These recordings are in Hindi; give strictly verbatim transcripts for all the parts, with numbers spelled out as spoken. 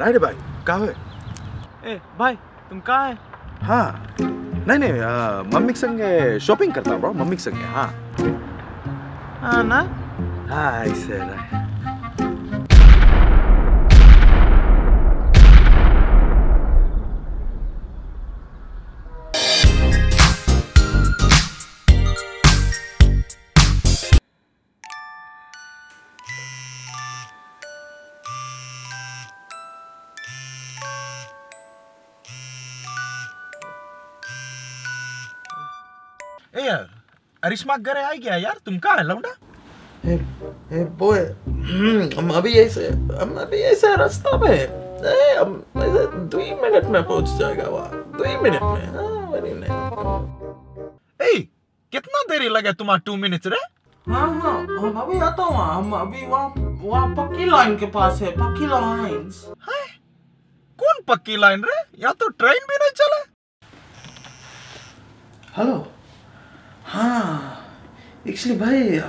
राइट भाई कहाँ है? ए भाई तुम कहाँ है? हाँ नहीं नहीं मम्मी के संगे शॉपिंग करता हूँ ब्रो मम्मी के संगे हाँ हाँ ना हाँ ऐसे ना अरिश्मा घर आई क्या यार तुम कहाँ है लौंडा? ए, ए बॉय हम अभी ऐसे हम अभी ऐसे रास्ता में ए, हम दो ही मिनट में पहुंच जाएगा वहाँ दो ही मिनट में हाँ वही नहीं ए कितना देरी लगे तुम्हारे टू मिनट्स रे? हाँ हाँ हम अभी आता हूँ हम अभी वहाँ वहाँ पक्की लाइन के पास है पक्की लाइन है कौन पक्की लाइन रे यहाँ तो ट्रेन भी नहीं चला हेलो हाँ एक्चुअली भाई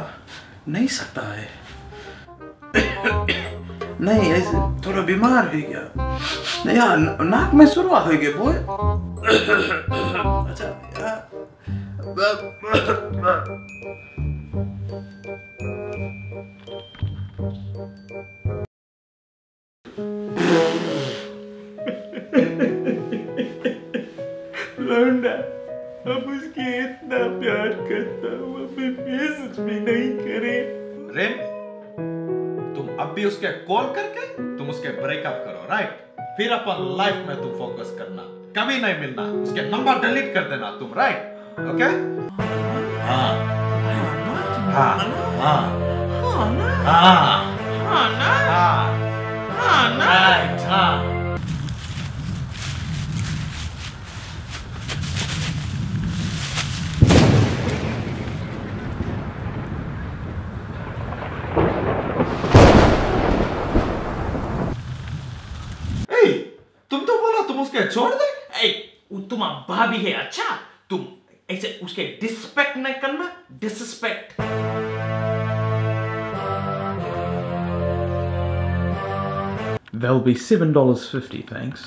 नहीं सकता है नहीं ऐसे थोड़ा बीमार हो गया यार नाक में शुरुआत हो गई बोल अच्छा लौंडा अब उसके इतना प्यार करता हूँ भी नहीं करे रेन तुम अब भी उसके कॉल करके तुम उसके ब्रेकअप करो राइट फिर अपन लाइफ में तुम फोकस करना कभी नहीं मिलना उसके नंबर डिलीट कर देना तुम राइट ओके हाँ हाँ हाँ हाँ हाँ हाँ छोड़ दे ए, तुम भाभी है अच्छा तुम ऐसे उसके डिस्पेक्ट नहीं करना डिसपेक्ट There'll be seven dollars fifty thanks.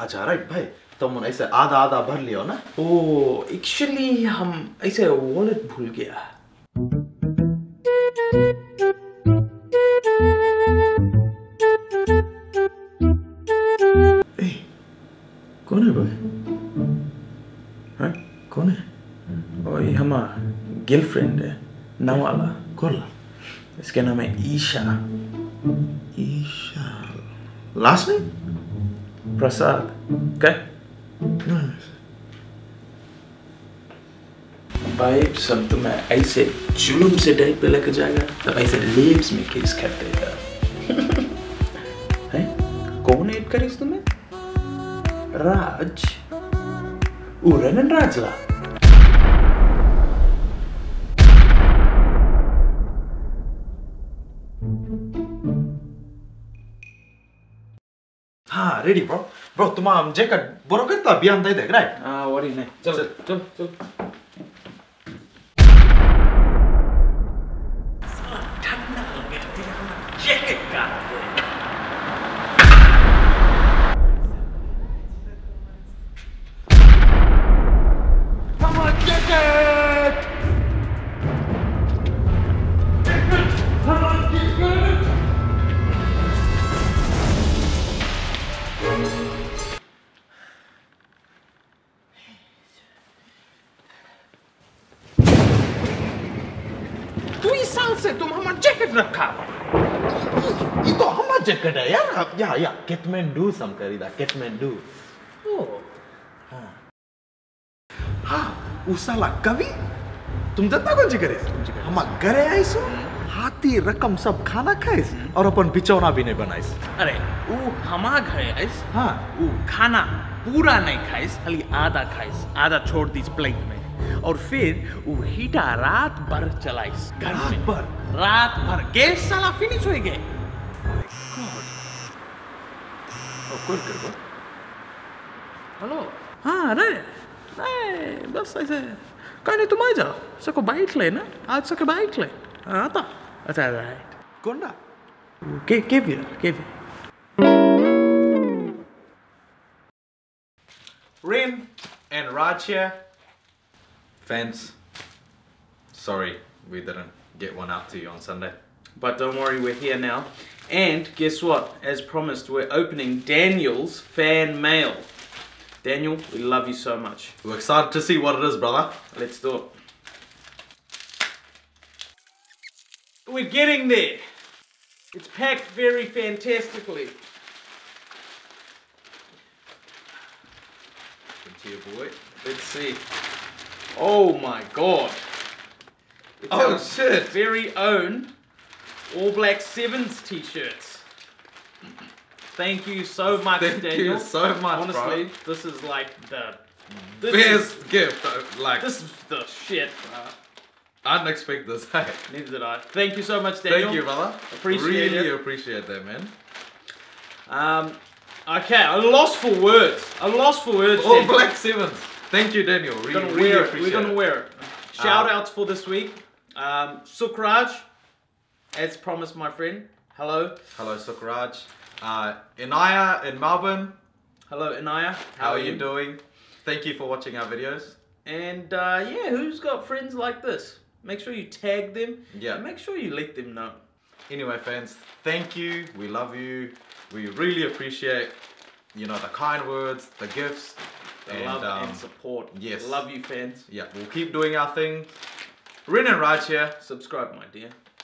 अच्छा राइट भाई तुम ऐसे आधा आधा भर लियो ना ओ एक्चुअली हम ऐसे वॉलेट भूल गया कौन है भाई? कौन है? और ये हमारा गर्लफ्रेंड है नवाला कौन? इसका नाम है ईशा ईशा लास्ट नेम प्रसाद क्या? भाई सब तुम्हें ऐसे जुलूम से डेट पे लेकर जाएगा तब ऐसे लिप्स में किस कर देगा है? कौन ऐड करी तुम्हें? राज वो रेन एंड राज ला हाँ रेडी ब्रो ब्रो तुम हम जेकर बोरो करता बयान दे देख राइट हाँ वरी नहीं चल चल चल ठंडा लगे तेरे को जेकर का Yeah, yeah. Kathmandu some kari da. Kathmandu. Oh. Haan. Haan. Usala kavi. तुम जत्ता कौन सी करे? हम घरे आए सो हाथी रकम सब खाना खाए और अपन बिचौना भी नहीं बनाए अरे वो हमारा घरे आए हाँ वो खाना पूरा नहीं खाए खाली आधा खाए आधा छोड़ दी प्लेट में और फिर वो हीटा रात भर चलाए घर में रात भर गैस साला फिनिश हो गए कॉल कर दो हेलो हाँ अरे बस ऐसे कहने तुम आ जाओ सको बाइट ले ना आज सके बाइट ले आता अच्छा राइट कौनडा के के भी के भी Rin and Raj here. Fans, sorry we didn't get one up to you on Sunday, but don't worry, we're here now. And guess what? As promised, we're opening Daniel's fan mail. Daniel, we love you so much. We're excited to see what it is, brother. Let's do it. We're getting there. It's packed very fantastically. Here, boy. Let's see. Oh my god. It's oh shit. Very own All Black seven s t-shirts. Thank you so much, Thank Daniel. Thank you so much, honestly, bro. This is like the this best is, gift. Of, like this is the shit, bro. I didn't expect this, hey. Neither did I. Thank you so much, Daniel. Thank you, brother. Appreciate really it. Really appreciate that, man. Um Okay, I lost for words. I lost for words. All Daniel. Black sevens. Thank you, Daniel. We're gonna really, wear really it. We're gonna it. wear it. Shout um, outs for this week. Um, Sukraj, as promised, my friend. Hello. Hello, Sukraj. Uh, Inaya in Melbourne. Hello, Inaya. How, How are you? you doing? Thank you for watching our videos. And uh, yeah, who's got friends like this? Make sure you tag them. Yeah. And make sure you let them know. Anyway, fans, thank you. We love you. We really appreciate, you know, the kind words, the gifts, the and, love um, and support. Yes. Love you, fans. Yeah, we'll keep doing our thing. Rin and Raj here. Subscribe, my dear.